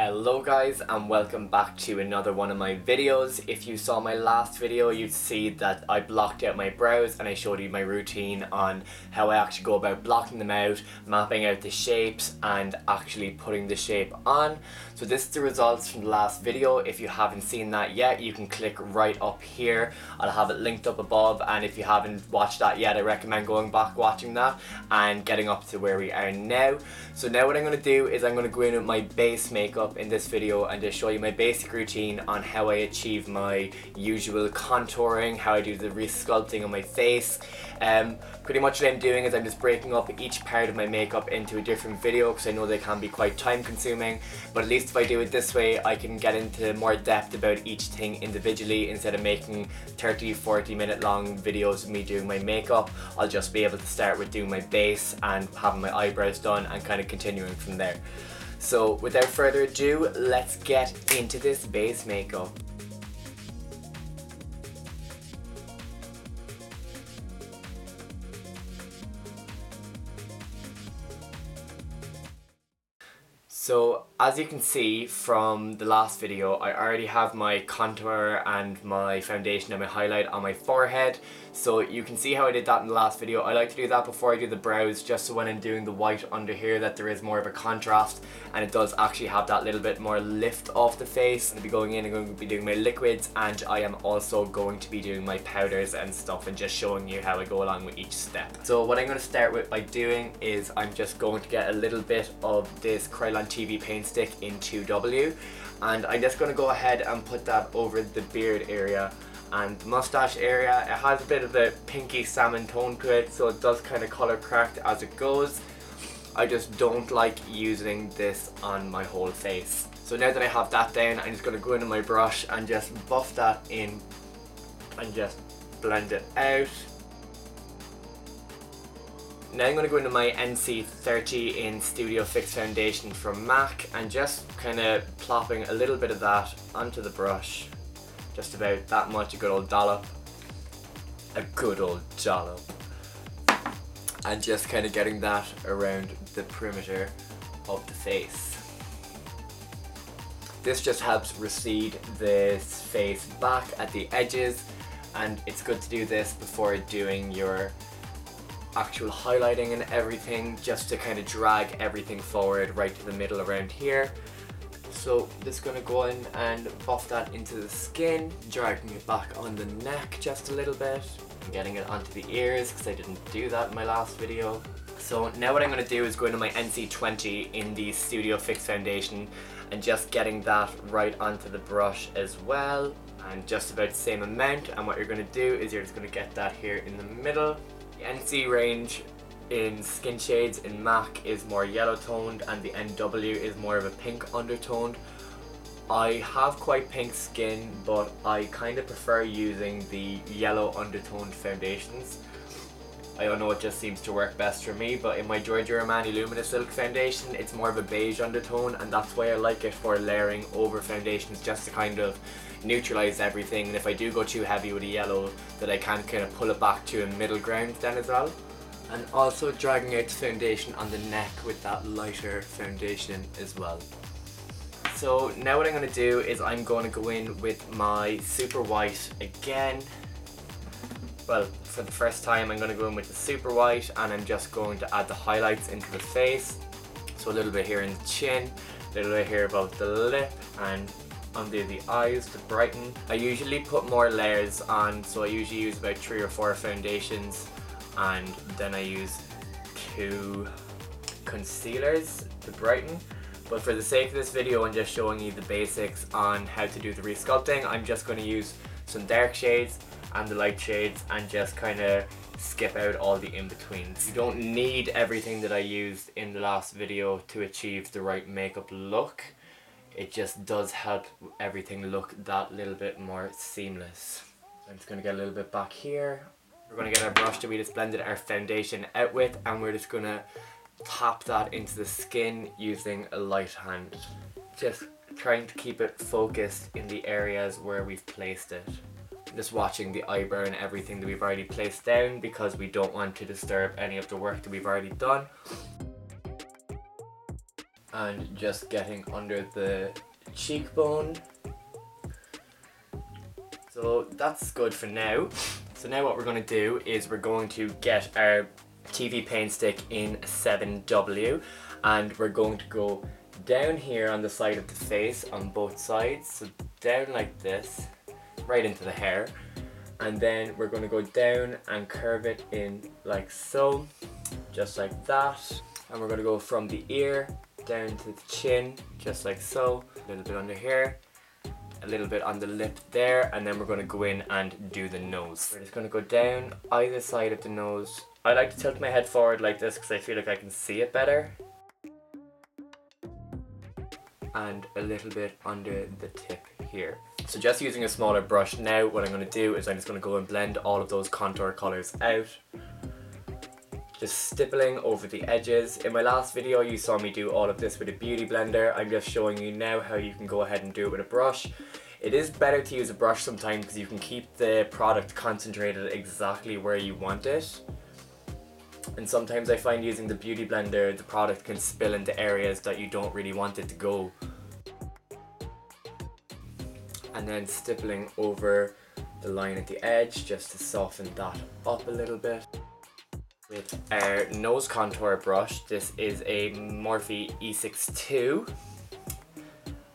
Hello guys, and welcome back to another one of my videos. If you saw my last video, you'd see that I blocked out my brows and I showed you my routine on how I actually go about blocking them out, mapping out the shapes and actually putting the shape on. So this is the results from the last video. If you haven't seen that yet, you can click right up here. I'll have it linked up above, and if you haven't watched that yet, I recommend going back watching that and getting up to where we are now. So now what I'm going to do is I'm going to go in with my base makeup in this video and just show you my basic routine on how I achieve my usual contouring, how I do the resculpting on my face. Pretty much what I'm doing is I'm just breaking up each part of my makeup into a different video because I know they can be quite time consuming, but at least if I do it this way I can get into more depth about each thing individually instead of making 30-40 minute long videos of me doing my makeup. I'll just be able to start with doing my base and having my eyebrows done and kind of continuing from there. So without further ado, let's get into this base makeup. So as you can see from the last video, I already have my contour and my foundation and my highlight on my forehead. So you can see how I did that in the last video. I like to do that before I do the brows, just so when I'm doing the white under here that there is more of a contrast and it does actually have that little bit more lift off the face. I'll be going in and going to be doing my liquids, and I am also going to be doing my powders and stuff and just showing you how I go along with each step. So what I'm going to start with by doing is I'm just going to get a little bit of this Krylon TV Paint Stick in 2W, and I'm just going to go ahead and put that over the beard area and mustache area. It has a bit of a pinky salmon tone to it, so it does kind of color correct as it goes. I just don't like using this on my whole face. So now that I have that down, I'm just going to go into my brush and just buff that in and just blend it out. Now I'm going to go into my NC30 in Studio Fix Foundation from MAC and just kind of plopping a little bit of that onto the brush. Just about that much, a good old dollop. A good old dollop. And just kind of getting that around the perimeter of the face. This just helps recede this face back at the edges, and it's good to do this before doing your actual highlighting and everything, just to kind of drag everything forward right to the middle around here. So just gonna go in and buff that into the skin, dragging it back on the neck just a little bit and getting it onto the ears because I didn't do that in my last video. So now what I'm gonna do is go into my NC20 in the Studio Fix Foundation and just getting that right onto the brush as well, and just about the same amount. And what you're gonna do is you're just gonna get that here in the middle. The NC range in skin shades in MAC is more yellow toned and the NW is more of a pink undertone. I have quite pink skin, but I kind of prefer using the yellow undertoned foundations. I don't know, it just seems to work best for me. But in my Giorgio Armani Luminous Silk Foundation, it's more of a beige undertone, and that's why I like it for layering over foundations, just to kind of neutralize everything. And if I do go too heavy with a yellow, that I can kind of pull it back to a middle ground then as well. And also dragging out the foundation on the neck with that lighter foundation as well. So now what I'm going to do is I'm going to go in with my super white again. Well, for the first time I'm going to go in with the super white, and I'm just going to add the highlights into the face. So a little bit here in the chin, a little bit here above the lip and under the eyes to brighten. I usually put more layers on, so I usually use about 3 or 4 foundations and then I use 2 concealers to brighten. But for the sake of this video and just showing you the basics on how to do the resculpting, I'm just going to use some dark shades and the light shades and just kind of skip out all the in-betweens. You don't need everything that I used in the last video to achieve the right makeup look. It just does help everything look that little bit more seamless. I'm just going to get a little bit back here. We're going to get our brush that we just blended our foundation out with, and we're just going to tap that into the skin using a light hand. Just trying to keep it focused in the areas where we've placed it. Just watching the eyebrow and everything that we've already placed down, because we don't want to disturb any of the work that we've already done. and just getting under the cheekbone. So that's good for now. So now what we're going to do is we're going to get our TV paint stick in 7W and we're going to go down here on the side of the face on both sides, so down like this, right into the hair, and then we're going to go down and curve it in like so, just like that, and we're going to go from the ear down to the chin, just like so, a little bit under here, a little bit on the lip there, and then we're going to go in and do the nose. We're just going to go down either side of the nose. I like to tilt my head forward like this because I feel like I can see it better. And a little bit under the tip here. So just using a smaller brush now, what I'm going to do is I'm just going to go and blend all of those contour colours out. Just stippling over the edges. In my last video you saw me do all of this with a beauty blender. I'm just showing you now how you can go ahead and do it with a brush. It is better to use a brush sometimes because you can keep the product concentrated exactly where you want it. And sometimes I find using the beauty blender the product can spill into areas that you don't really want it to go. And then stippling over the line at the edge just to soften that up a little bit. With our nose contour brush, this is a Morphe E62.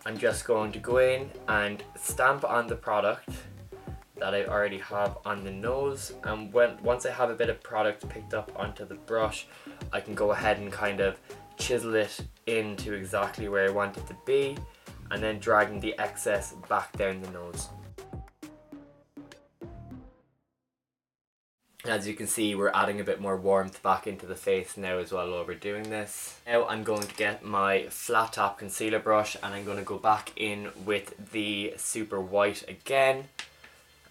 I'm just going to go in and stamp on the product that I already have on the nose, and once I have a bit of product picked up onto the brush, I can go ahead and kind of chisel it into exactly where I want it to be, and then dragging the excess back down the nose. As you can see, we're adding a bit more warmth back into the face now as well while we're doing this. Now I'm going to get my flat top concealer brush and I'm going to go back in with the super white again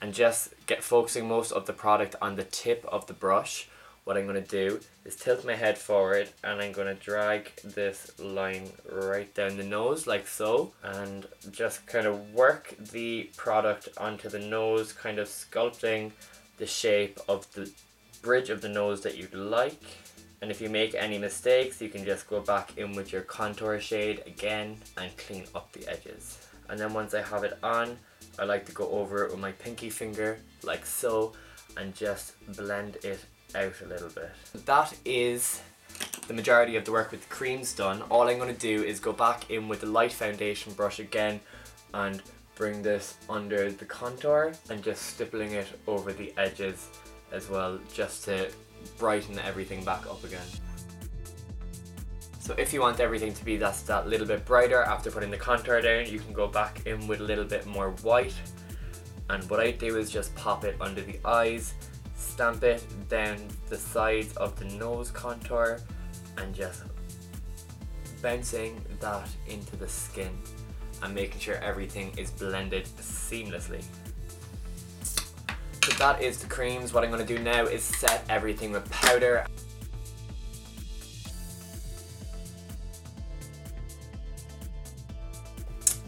and just get focusing most of the product on the tip of the brush. What I'm going to do is tilt my head forward and I'm going to drag this line right down the nose like so, and just kind of work the product onto the nose, kind of sculpting the shape of the bridge of the nose that you'd like. And if you make any mistakes you can just go back in with your contour shade again and clean up the edges. And then once I have it on, I like to go over it with my pinky finger like so and just blend it out a little bit. That is the majority of the work with the creams done. All I'm going to do is go back in with the light foundation brush again and bring this under the contour and just stippling it over the edges as well, just to brighten everything back up again. So if you want everything to be that little bit brighter after putting the contour down, you can go back in with a little bit more white, and what I do is just pop it under the eyes, stamp it down the sides of the nose contour and just bouncing that into the skin and making sure everything is blended seamlessly. So that is the creams. What I'm going to do now is set everything with powder.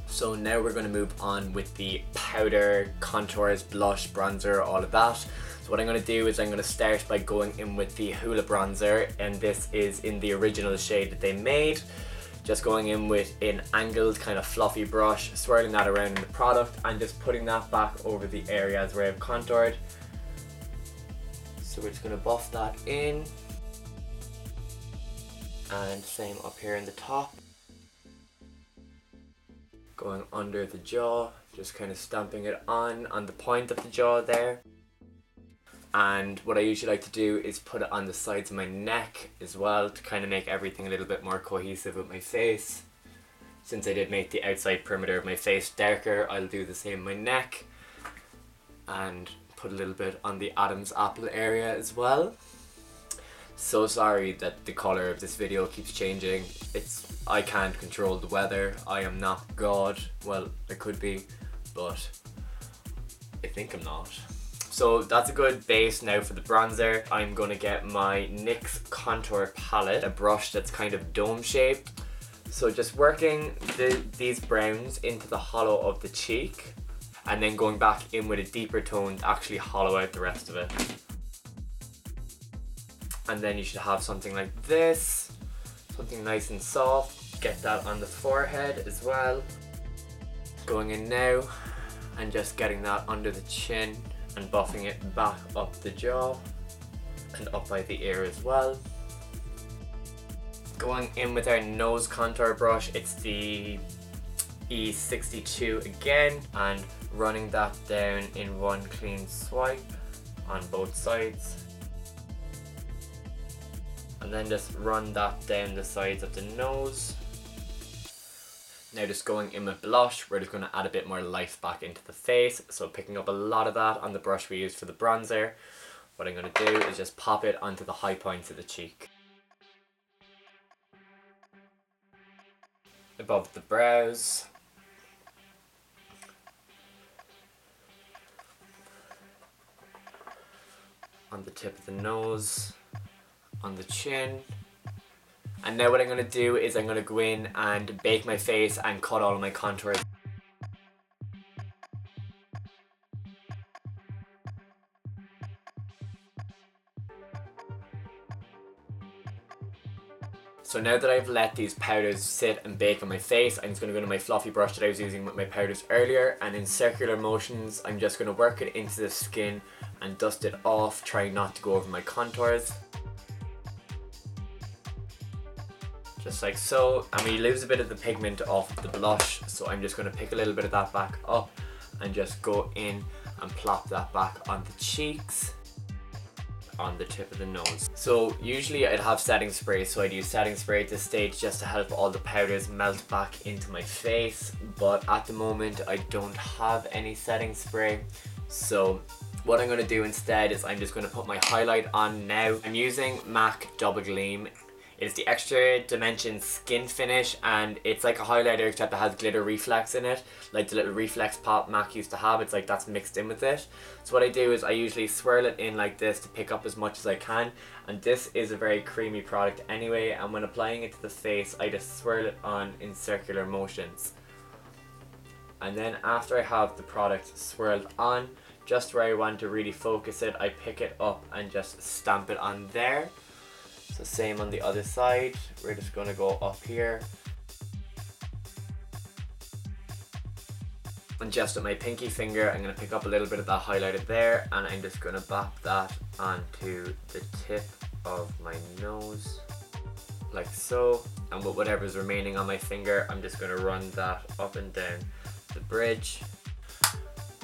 So now we're going to move on with the powder, contours, blush, bronzer, all of that. So what I'm going to do is I'm going to start by going in with the Hoola Bronzer, and this is in the original shade that they made. Just going in with an angled kind of fluffy brush, swirling that around in the product and just putting that back over the areas where I've contoured. So we're just going to buff that in, and same up here in the top. Going under the jaw, just kind of stamping it on the point of the jaw there. And what I usually like to do is put it on the sides of my neck as well to kind of make everything a little bit more cohesive with my face. Since I did make the outside perimeter of my face darker, I'll do the same with my neck and put a little bit on the Adam's apple area as well. So sorry that the colour of this video keeps changing. I can't control the weather. I am not God. Well, I could be, but I think I'm not. So that's a good base now for the bronzer. I'm going to get my NYX Contour Palette, a brush that's kind of dome-shaped. So just working these browns into the hollow of the cheek and then going back in with a deeper tone to actually hollow out the rest of it. And then you should have something like this, something nice and soft. get that on the forehead as well. Going in now and just getting that under the chin and buffing it back up the jaw and up by the ear as well. Going in with our nose contour brush, it's the E62 again, and running that down in one clean swipe on both sides, and then just run that down the sides of the nose. Now just going in with blush, we're just going to add a bit more life back into the face, so picking up a lot of that on the brush we used for the bronzer. What I'm going to do is just pop it onto the high points of the cheek, above the brows, on the tip of the nose, on the chin. And now what I'm going to do is I'm going to go in and bake my face and cut all of my contours. So now that I've let these powders sit and bake on my face, I'm just going to go into my fluffy brush that I was using with my powders earlier, and in circular motions I'm just going to work it into the skin and dust it off, trying not to go over my contours. Just like so, and we lose a bit of the pigment off the blush, so I'm just going to pick a little bit of that back up and just go in and plop that back on the cheeks, on the tip of the nose. So usually I'd have setting spray, so I'd use setting spray at this stage just to help all the powders melt back into my face, but at the moment I don't have any setting spray. So what I'm going to do instead is I'm just going to put my highlight on now. I'm using MAC Double Gleam. It's the Extra Dimension Skin Finish, and it's like a highlighter except it has glitter reflex in it, like the little reflex pop MAC used to have. It's like that's mixed in with it. So what I do is I usually swirl it in like this to pick up as much as I can, and this is a very creamy product anyway, and when applying it to the face I just swirl it on in circular motions. And then after I have the product swirled on, just where I want to really focus it, I pick it up and just stamp it on there. So same on the other side, we're just going to go up here. And just with my pinky finger, I'm going to pick up a little bit of that highlighter there, and I'm just going to bop that onto the tip of my nose, like so. And with whatever's remaining on my finger, I'm just going to run that up and down the bridge.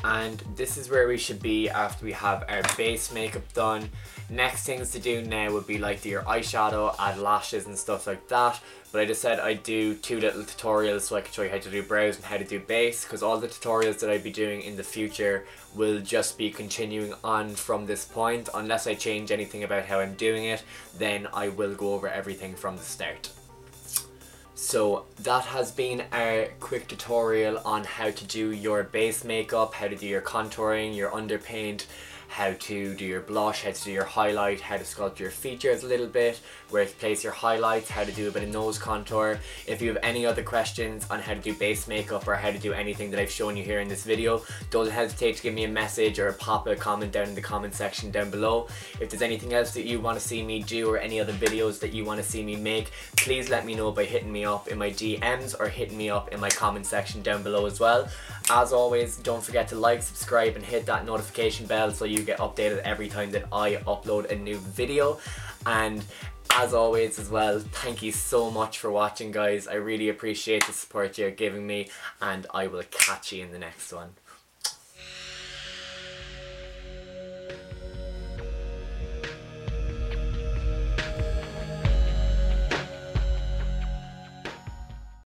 And this is where we should be after we have our base makeup done. Next things to do now would be like your eyeshadow, add lashes and stuff like that, but I just said I'd do two little tutorials so I could show you how to do brows and how to do base, because all the tutorials that I'd be doing in the future will just be continuing on from this point. Unless I change anything about how I'm doing it, then I will go over everything from the start. So that has been our quick tutorial on how to do your base makeup, how to do your contouring, your underpaint, how to do your blush, how to do your highlight, how to sculpt your features a little bit, where to place your highlights, how to do a bit of nose contour. If you have any other questions on how to do base makeup or how to do anything that I've shown you here in this video, don't hesitate to give me a message or pop a comment down in the comment section down below. If there's anything else that you want to see me do or any other videos that you want to see me make, please let me know by hitting me up in my DMs or hitting me up in my comment section down below as well. As always, don't forget to like, subscribe and hit that notification bell so you get updated every time that I upload a new video. And as always as well, thank you so much for watching, guys. I really appreciate the support you're giving me, and I will catch you in the next one.